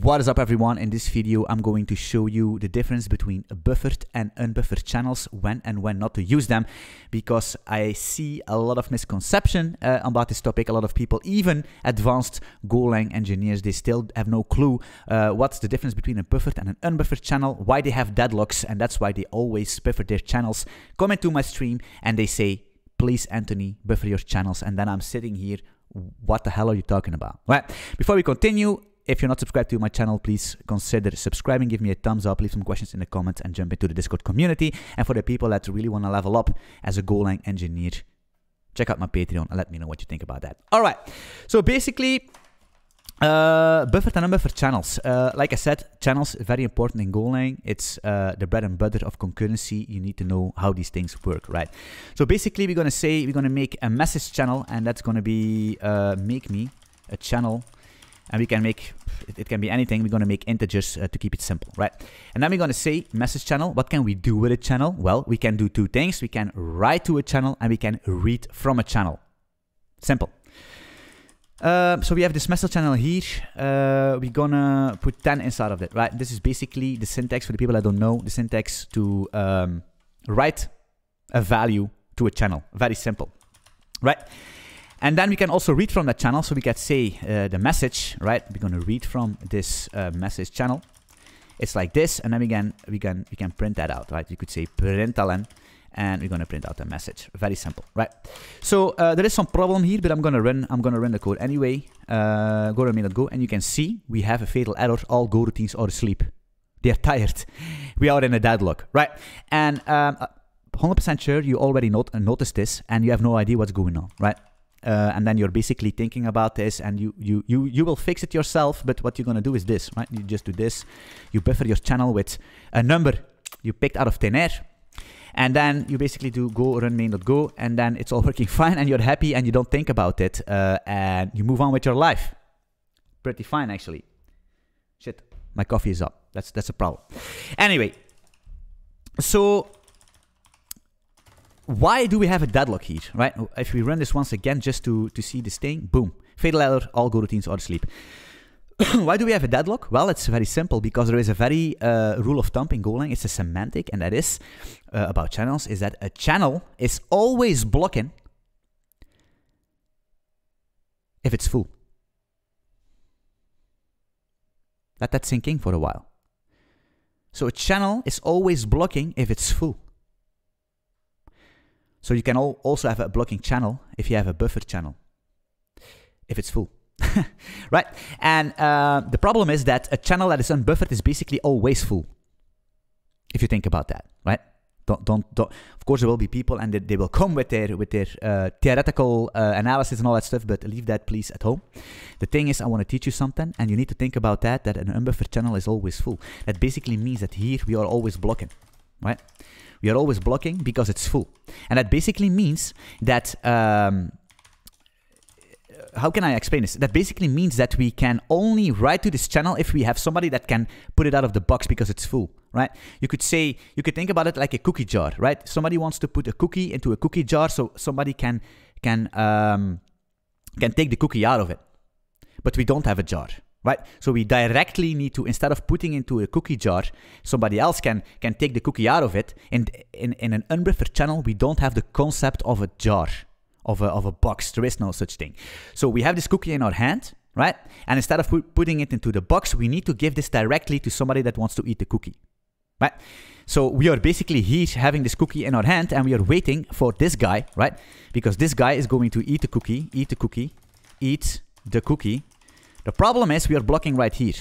What is up, everyone? In this video I'm going to show you the difference between buffered and unbuffered channels, when and when not to use them, because I see a lot of misconception about this topic. A lot of people, even advanced Golang engineers, they still have no clue what's the difference between a buffered and an unbuffered channel, why they have deadlocks, and that's why they always buffer their channels. Come into my stream and they say, please Anthony, buffer your channels, and then I'm sitting here, what the hell are you talking about? Well, before we continue, if you're not subscribed to my channel, please consider subscribing, give me a thumbs up, leave some questions in the comments, and jump into the Discord community. And for the people that really want to level up as a Golang engineer, check out my Patreon and let me know what you think about that. All right, so basically, buffered and unbuffered channels. Like I said, channels are very important in Golang. It's the bread and butter of concurrency. You need to know how these things work, right? So basically, we're going to say, we're going to make a message channel, and that's going to be make me a channel. And we can make, it can be anything, we're going to make integers to keep it simple, right? And then we're going to say message channel. What can we do with a channel? Well, we can do two things. We can write to a channel and we can read from a channel. Simple. So we have this message channel here. We're going to put 10 inside of it, right? This is basically the syntax for the people that don't know. The syntax to write a value to a channel. Very simple, right? And then we can also read from that channel, so we can say the message, right? We're going to read from this message channel. It's like this, and then we can print that out, right? You could say println, and we're going to print out the message. Very simple, right? So there is some problem here, but I'm going to run the code anyway. Go to main.go, and you can see we have a fatal error. All Go routines are asleep. They are tired. We are in a deadlock, right? And 100% sure you already noticed this, and you have no idea what's going on, right? And then you're basically thinking about this, and you will fix it yourself. But what you're gonna do is this, right? You just do this. You buffer your channel with a number you picked out of thin air, and then you basically do go run main.go, and then it's all working fine, and you're happy, and you don't think about it, and you move on with your life. Pretty fine, actually. Shit, my coffee is up. That's a problem. Anyway, so. Why do we have a deadlock here, right? If we run this once again just to see this thing, boom. Fatal error, all Go routines are asleep. Why do we have a deadlock? Well, it's very simple, because there is a very rule of thumb in Golang. It's a semantic, and that is, about channels, is that a channel is always blocking if it's full. Let that sink in for a while. So a channel is always blocking if it's full. So you can also have a blocking channel if you have a buffered channel, if it's full, right? And the problem is that a channel that is unbuffered is basically always full, if you think about that, right? Don't. Of course, there will be people, and they will come with their theoretical analysis and all that stuff, but leave that, please, at home. The thing is, I want to teach you something, and you need to think about that an unbuffered channel is always full. That basically means that here we are always blocking, right? We are always blocking because it's full. And that basically means that, how can I explain this? That basically means that we can only write to this channel if we have somebody that can put it out of the box because it's full, right? You could say, you could think about it like a cookie jar, right? Somebody wants to put a cookie into a cookie jar, so somebody can take the cookie out of it. But we don't have a jar. Right? So we directly need to, instead of putting into a cookie jar, somebody else can take the cookie out of it. And in an unbuffered channel, we don't have the concept of a jar, of a box. There is no such thing. So we have this cookie in our hand, right? And instead of putting it into the box, we need to give this directly to somebody that wants to eat the cookie, right? So we are basically here having this cookie in our hand, and we are waiting for this guy, right? Because this guy is going to eat the cookie, eat the cookie, eat the cookie. The problem is we are blocking right here.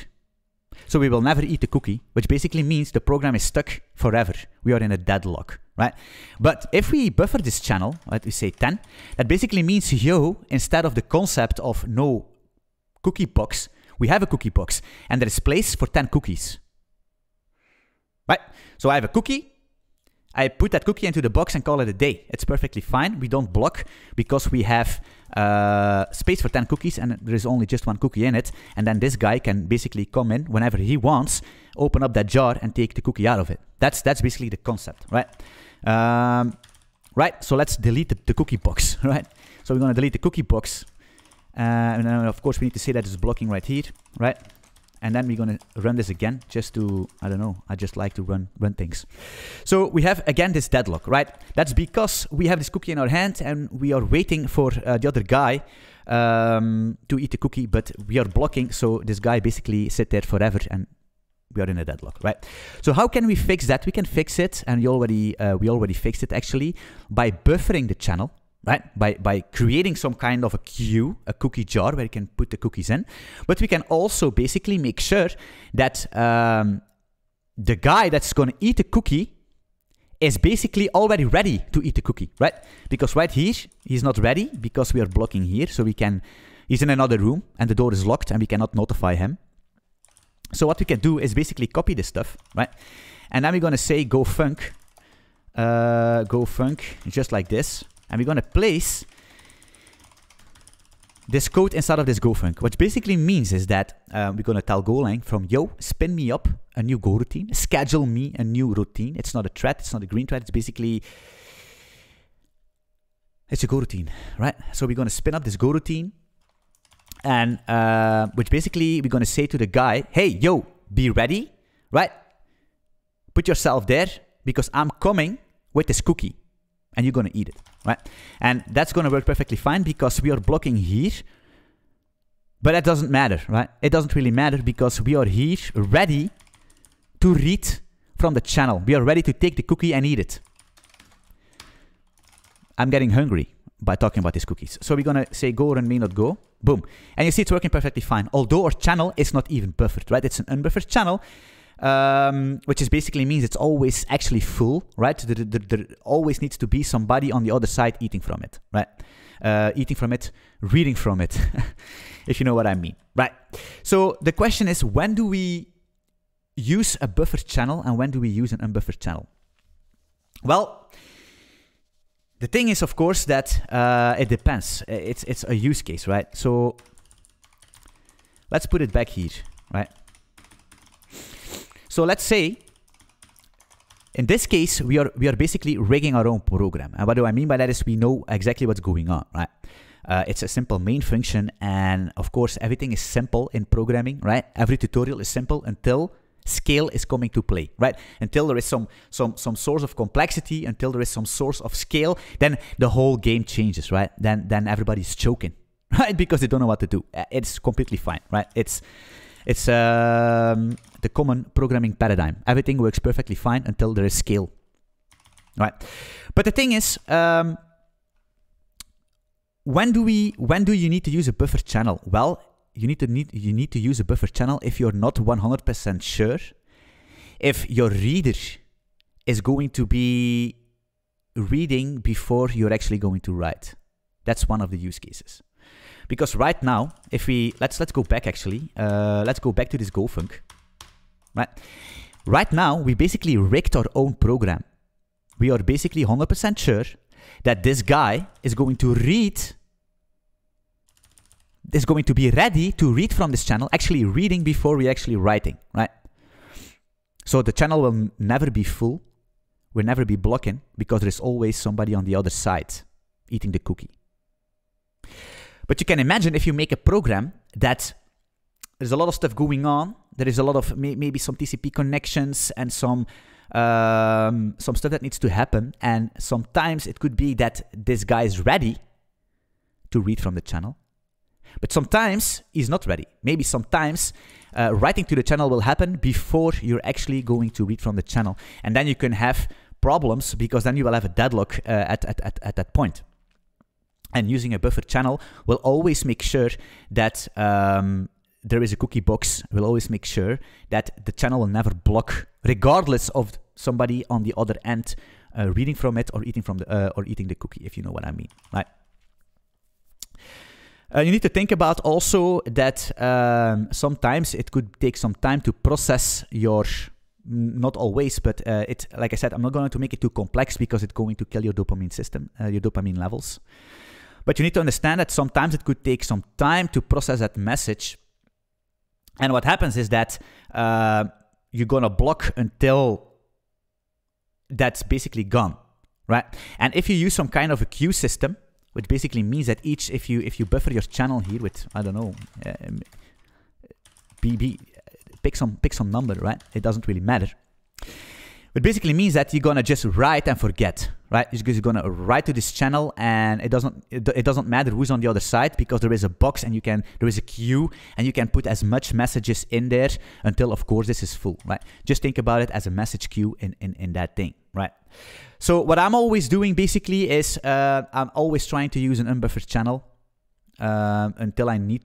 So we will never eat the cookie, which basically means the program is stuck forever. We are in a deadlock, right? But if we buffer this channel, right, we say 10, that basically means, yo, instead of the concept of no cookie box, we have a cookie box, and there is place for 10 cookies, right? So I have a cookie. I put that cookie into the box and call it a day. It's perfectly fine. We don't block because we have space for 10 cookies, and there is only just one cookie in it. And then this guy can basically come in whenever he wants, open up that jar and take the cookie out of it. That's basically the concept, right? Right, so let's delete the cookie box, right? So we're going to delete the cookie box. And then of course, we need to say that it's blocking right here, right? And then we're going to run this again just to, I don't know, I just like to run things. So we have, again, this deadlock, right? That's because we have this cookie in our hand and we are waiting for the other guy to eat the cookie, but we are blocking. So this guy basically sit there forever and we are in a deadlock, right? So how can we fix that? We can fix it, and we already fixed it actually by buffering the channel. Right? By creating some kind of a queue, a cookie jar where you can put the cookies in. But we can also basically make sure that the guy that's going to eat the cookie is basically already ready to eat the cookie, right? Because right here, he's not ready because we are blocking here. So we can, he's in another room and the door is locked and we cannot notify him. So what we can do is basically copy this stuff, right? And then we're going to say go func, just like this. And we're going to place this code inside of this GoFunk. What basically means is that we're going to tell Golang from, yo, spin me up a new Go routine, schedule me a new routine. It's not a thread, it's not a green thread, it's basically, it's a Go routine, right? So we're going to spin up this Go routine, and which basically we're going to say to the guy, hey, yo, be ready, right? Put yourself there because I'm coming with this cookie. And you're going to eat it, right? And that's going to work perfectly fine because we are blocking here. But that doesn't matter, right? It doesn't really matter because we are here ready to read from the channel. We are ready to take the cookie and eat it. I'm getting hungry by talking about these cookies. So we're going to say go run main.go. Boom. And you see it's working perfectly fine. Although our channel is not even buffered, right? It's an unbuffered channel. Which is basically means it's always actually full, right? There always needs to be somebody on the other side eating from it, right? Eating from it, reading from it, if you know what I mean, right? So the question is, when do we use a buffered channel and when do we use an unbuffered channel? Well, the thing is, of course, that it depends. It's a use case, right? So let's put it back here, right? So let's say, in this case, we are basically rigging our own program. And what do I mean by that is we know exactly what's going on, right? It's a simple main function, and of course, everything is simple in programming, right? Every tutorial is simple until scale is coming to play, right? Until there is some source of complexity, until there is some source of scale, then the whole game changes, right? Then everybody's choking, right? Because they don't know what to do. It's completely fine, right? It's the common programming paradigm. Everything works perfectly fine until there is scale, right? But the thing is, when do you need to use a buffer channel? Well, you need to use a buffer channel if you're not 100% sure if your reader is going to be reading before you're actually going to write. That's one of the use cases. Because right now, if we let's go back actually, let's go back to this GoFunk, right? Right now, we basically rigged our own program. We are basically 100% sure that this guy is going to read, is going to be ready to read from this channel, actually reading before we actually writing, right? So the channel will never be full, will never be blocking because there is always somebody on the other side eating the cookie. But you can imagine if you make a program that there's a lot of stuff going on. There is a lot of maybe some TCP connections and some stuff that needs to happen. And sometimes it could be that this guy is ready to read from the channel. But sometimes he's not ready. Maybe sometimes writing to the channel will happen before you're actually going to read from the channel. And then you can have problems because then you will have a deadlock at that point. And using a buffered channel will always make sure that there is a cookie box, will always make sure that the channel will never block, regardless of somebody on the other end reading from it or eating from the or eating the cookie, if you know what I mean, right? You need to think about also that sometimes it could take some time to process your. Not always, but it's like I said, I'm not going to make it too complex because it's going to kill your dopamine system, your dopamine levels. But you need to understand that sometimes it could take some time to process that message. And what happens is that you're going to block until that's basically gone, right? And if you use some kind of a queue system, which basically means that if you buffer your channel here with, I don't know, pick some number, right? It doesn't really matter. It basically means that you're gonna just write and forget, right? You're just gonna write to this channel, and it doesn't matter who's on the other side, because there is a box and there is a queue, and you can put as much messages in there until, of course, this is full, right? Just think about it as a message queue in that thing, right? So what I'm always doing basically is I'm always trying to use an unbuffered channel until I need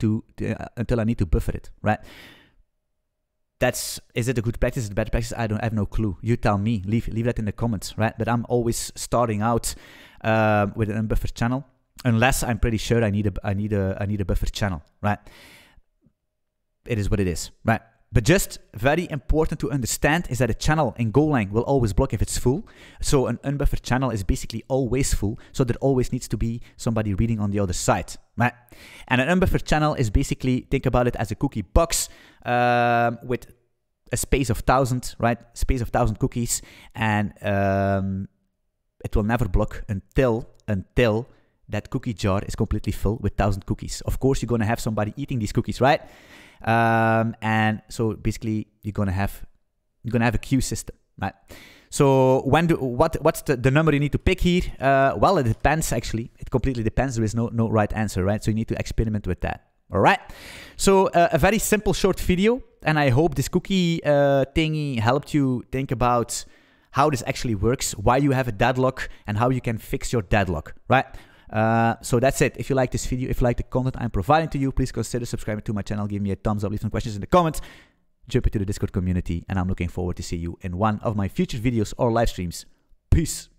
to buffer it, right? Is it a good practice? Is it a bad practice? I have no clue. You tell me. Leave that in the comments, right? But I'm always starting out with an unbuffered channel, unless I'm pretty sure I need a buffered channel, right? It is what it is, right? But just very important to understand is that a channel in Golang will always block if it's full. So an unbuffered channel is basically always full. So there always needs to be somebody reading on the other side, right? And an unbuffered channel is basically, think about it as a cookie box with a space of 1,000, right? Space of 1,000 cookies, and it will never block until that cookie jar is completely full with 1,000 cookies. Of course, you're gonna have somebody eating these cookies, right? And so basically, you're gonna have a queue system, right? So what's the number you need to pick here? Well, it depends actually. It completely depends. There is no right answer, right? So you need to experiment with that. All right. So a very simple short video, and I hope this cookie thingy helped you think about how this actually works, why you have a deadlock, and how you can fix your deadlock, right? So that's it. If you like this video, if you like the content I'm providing to you, please consider subscribing to my channel. Give me a thumbs up, leave some questions in the comments, jump into the Discord community, and I'm looking forward to see you in one of my future videos or live streams. Peace.